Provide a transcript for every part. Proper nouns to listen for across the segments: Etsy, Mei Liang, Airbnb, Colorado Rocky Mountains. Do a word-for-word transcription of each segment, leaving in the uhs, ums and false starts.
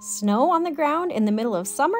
Snow on the ground in the middle of summer?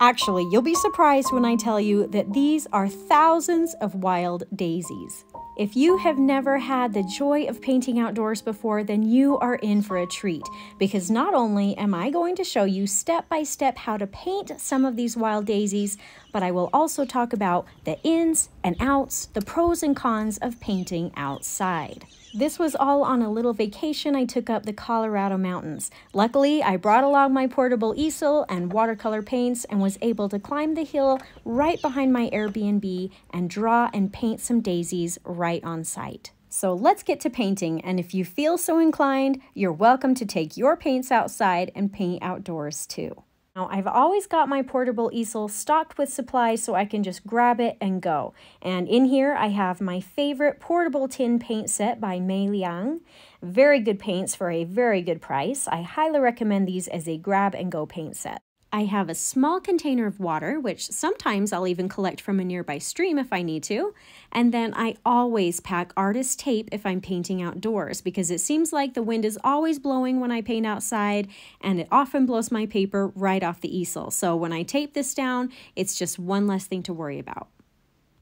Actually, you'll be surprised when I tell you that these are thousands of wild daisies. If you have never had the joy of painting outdoors before, then you are in for a treat, because not only am I going to show you step by step how to paint some of these wild daisies, but I will also talk about the ins and outs, the pros and cons of painting outside. This was all on a little vacation I took up the Colorado mountains. Luckily, I brought along my portable easel and watercolor paints and was able to climb the hill right behind my Airbnb and draw and paint some daisies right on site. So let's get to painting, and if you feel so inclined, you're welcome to take your paints outside and paint outdoors too. Now, I've always got my portable easel stocked with supplies so I can just grab it and go. And in here, I have my favorite portable tin paint set by Mei Liang. Very good paints for a very good price. I highly recommend these as a grab and go paint set. I have a small container of water, which sometimes I'll even collect from a nearby stream if I need to. And then I always pack artist tape if I'm painting outdoors, because it seems like the wind is always blowing when I paint outside, and it often blows my paper right off the easel. So when I tape this down, it's just one less thing to worry about.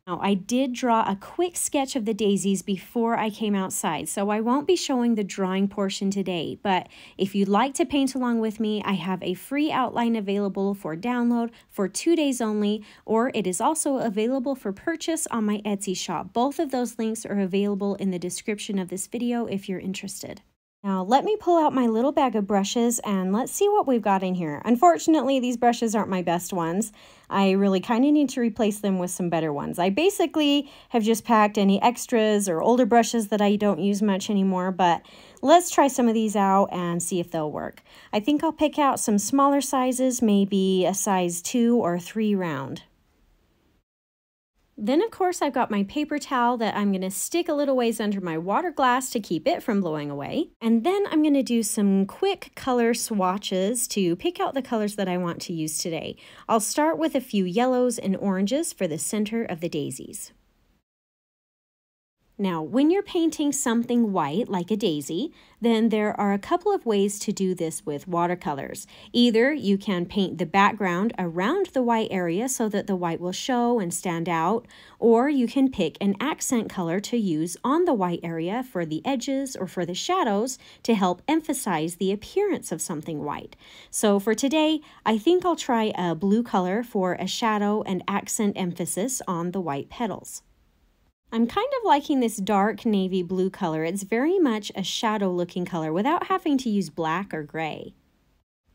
Now, I did draw a quick sketch of the daisies before I came outside, so I won't be showing the drawing portion today, but if you'd like to paint along with me, I have a free outline available for download for two days only, or it is also available for purchase on my Etsy shop. Both of those links are available in the description of this video if you're interested. Now let me pull out my little bag of brushes and let's see what we've got in here. Unfortunately, these brushes aren't my best ones. I really kind of need to replace them with some better ones. I basically have just packed any extras or older brushes that I don't use much anymore, but let's try some of these out and see if they'll work. I think I'll pick out some smaller sizes, maybe a size two or three round. Then, of course, I've got my paper towel that I'm going to stick a little ways under my water glass to keep it from blowing away. And then I'm going to do some quick color swatches to pick out the colors that I want to use today. I'll start with a few yellows and oranges for the center of the daisies. Now, when you're painting something white, like a daisy, then there are a couple of ways to do this with watercolors. Either you can paint the background around the white area so that the white will show and stand out, or you can pick an accent color to use on the white area for the edges or for the shadows to help emphasize the appearance of something white. So for today, I think I'll try a blue color for a shadow and accent emphasis on the white petals. I'm kind of liking this dark navy blue color. It's very much a shadow looking color without having to use black or gray.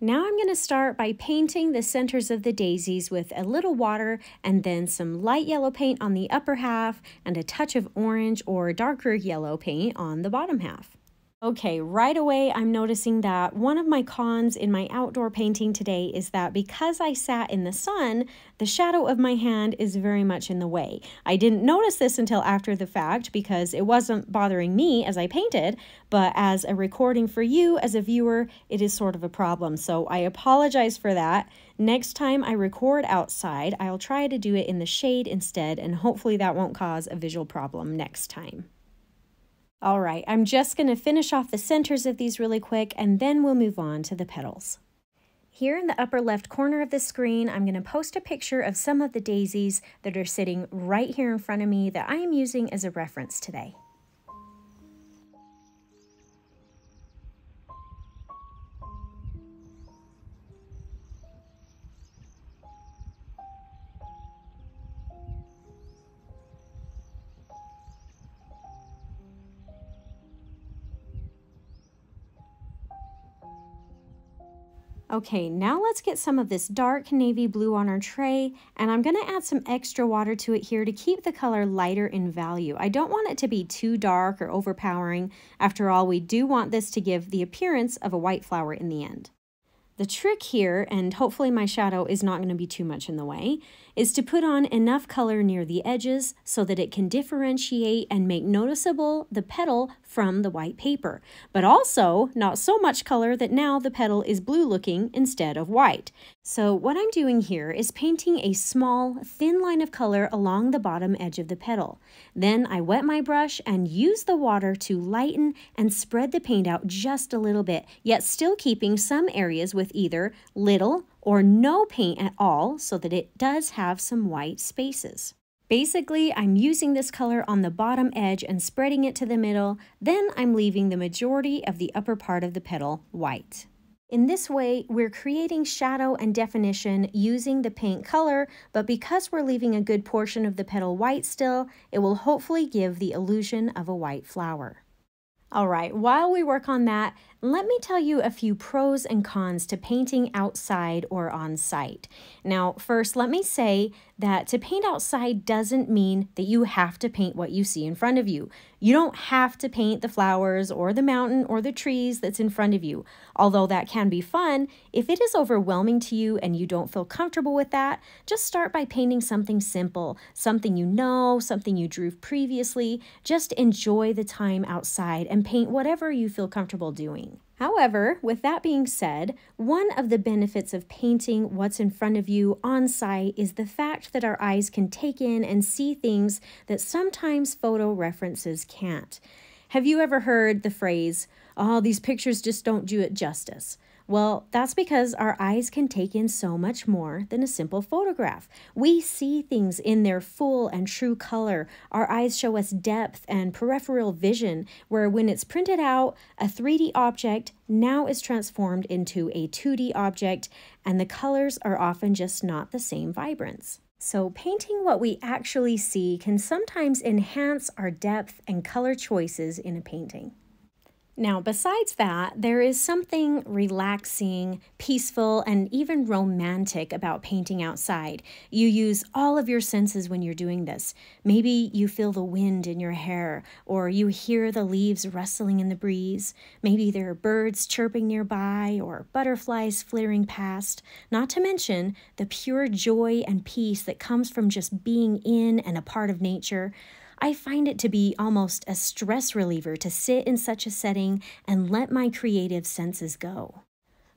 Now I'm going to start by painting the centers of the daisies with a little water and then some light yellow paint on the upper half and a touch of orange or darker yellow paint on the bottom half. Okay, right away I'm noticing that one of my cons in my outdoor painting today is that because I sat in the sun, the shadow of my hand is very much in the way. I didn't notice this until after the fact because it wasn't bothering me as I painted, but as a recording for you as a viewer, it is sort of a problem. So I apologize for that. Next time I record outside, I'll try to do it in the shade instead, and hopefully that won't cause a visual problem next time. All right, I'm just going to finish off the centers of these really quick, and then we'll move on to the petals. Here in the upper left corner of the screen, I'm going to post a picture of some of the daisies that are sitting right here in front of me that I am using as a reference today. Okay, now let's get some of this dark navy blue on our tray, and I'm gonna add some extra water to it here to keep the color lighter in value. I don't want it to be too dark or overpowering. After all, we do want this to give the appearance of a white flower in the end. The trick here, and hopefully my shadow is not gonna be too much in the way, is to put on enough color near the edges so that it can differentiate and make noticeable the petal from the white paper, but also not so much color that now the petal is blue looking instead of white. So what I'm doing here is painting a small, thin line of color along the bottom edge of the petal. Then I wet my brush and use the water to lighten and spread the paint out just a little bit, yet still keeping some areas with with either little or no paint at all so that it does have some white spaces. Basically, I'm using this color on the bottom edge and spreading it to the middle, then I'm leaving the majority of the upper part of the petal white. In this way, we're creating shadow and definition using the paint color, but because we're leaving a good portion of the petal white still, it will hopefully give the illusion of a white flower. All right, while we work on that, let me tell you a few pros and cons to painting outside or on site. Now, first, let me say that to paint outside doesn't mean that you have to paint what you see in front of you. You don't have to paint the flowers or the mountain or the trees that's in front of you. Although that can be fun, if it is overwhelming to you and you don't feel comfortable with that, just start by painting something simple, something you know, something you drew previously. Just enjoy the time outside and paint whatever you feel comfortable doing. However, with that being said, one of the benefits of painting what's in front of you on site is the fact that our eyes can take in and see things that sometimes photo references can't. Have you ever heard the phrase, "Oh, these pictures just don't do it justice"? Well, that's because our eyes can take in so much more than a simple photograph. We see things in their full and true color. Our eyes show us depth and peripheral vision, where when it's printed out, a three D object now is transformed into a two D object, and the colors are often just not the same vibrance. So painting what we actually see can sometimes enhance our depth and color choices in a painting. Now, besides that, there is something relaxing, peaceful, and even romantic about painting outside. You use all of your senses when you're doing this. Maybe you feel the wind in your hair, or you hear the leaves rustling in the breeze. Maybe there are birds chirping nearby, or butterflies flaring past. Not to mention the pure joy and peace that comes from just being in and a part of nature. I find it to be almost a stress reliever to sit in such a setting and let my creative senses go.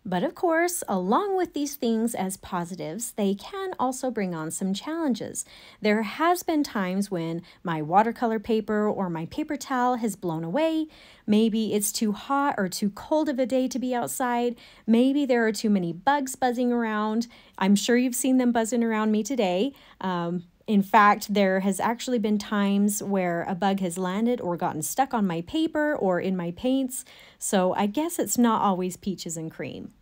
But of course, along with these things as positives, they can also bring on some challenges. There has been times when my watercolor paper or my paper towel has blown away. Maybe it's too hot or too cold of a day to be outside. Maybe there are too many bugs buzzing around. I'm sure you've seen them buzzing around me today. Um, In fact, there has actually been times where a bug has landed or gotten stuck on my paper or in my paints, so I guess it's not always peaches and cream.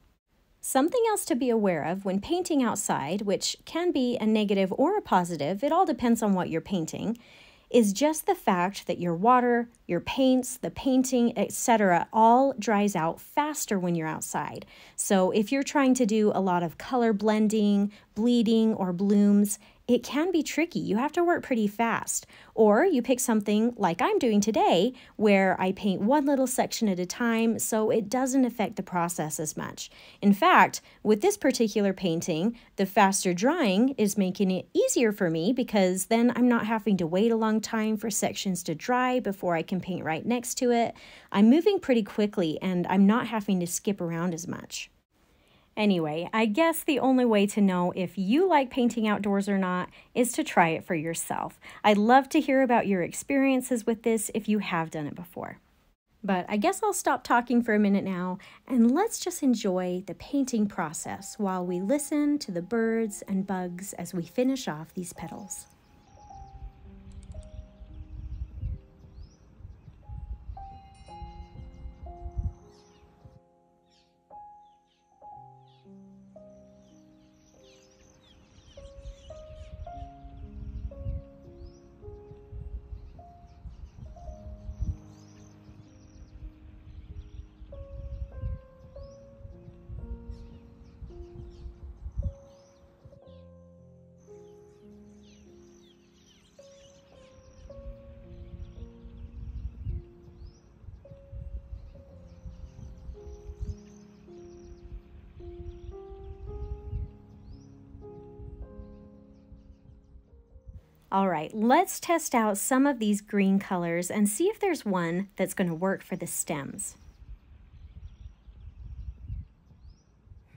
Something else to be aware of when painting outside, which can be a negative or a positive, it all depends on what you're painting, is just the fact that your water, your paints, the painting, et cetera all dries out faster when you're outside. So if you're trying to do a lot of color blending, bleeding, or blooms, it can be tricky. You have to work pretty fast. Or you pick something like I'm doing today, where I paint one little section at a time, so it doesn't affect the process as much. In fact, with this particular painting, the faster drying is making it easier for me, because then I'm not having to wait a long time for sections to dry before I can paint right next to it. I'm moving pretty quickly and I'm not having to skip around as much. Anyway, I guess the only way to know if you like painting outdoors or not is to try it for yourself. I'd love to hear about your experiences with this if you have done it before. But I guess I'll stop talking for a minute now, and let's just enjoy the painting process while we listen to the birds and bugs as we finish off these petals. All right, let's test out some of these green colors and see if there's one that's going to work for the stems.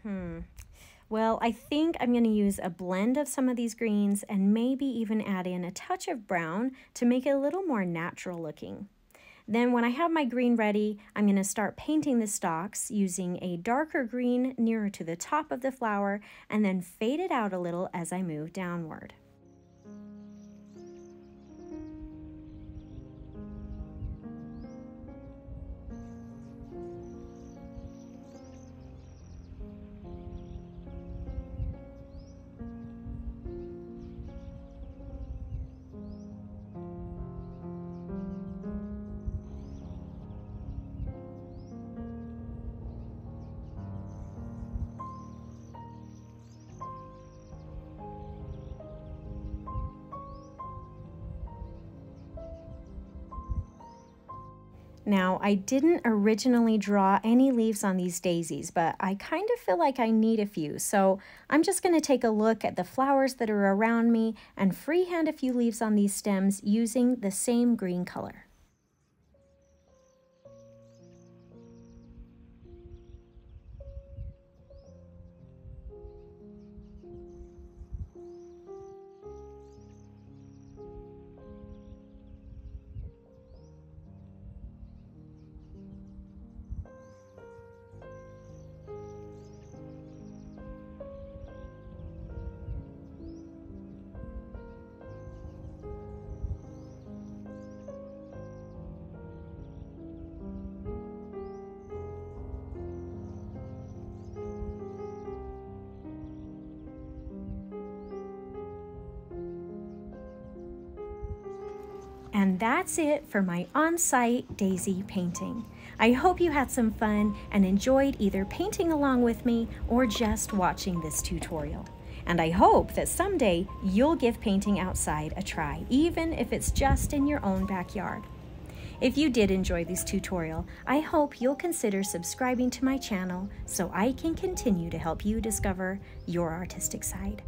Hmm. Well, I think I'm going to use a blend of some of these greens and maybe even add in a touch of brown to make it a little more natural looking. Then when I have my green ready, I'm going to start painting the stalks using a darker green nearer to the top of the flower and then fade it out a little as I move downward. Now, I didn't originally draw any leaves on these daisies, but I kind of feel like I need a few, so I'm just going to take a look at the flowers that are around me and freehand a few leaves on these stems using the same green color. And that's it for my on-site daisy painting. I hope you had some fun and enjoyed either painting along with me or just watching this tutorial. And I hope that someday you'll give painting outside a try, even if it's just in your own backyard. If you did enjoy this tutorial, I hope you'll consider subscribing to my channel so I can continue to help you discover your artistic side.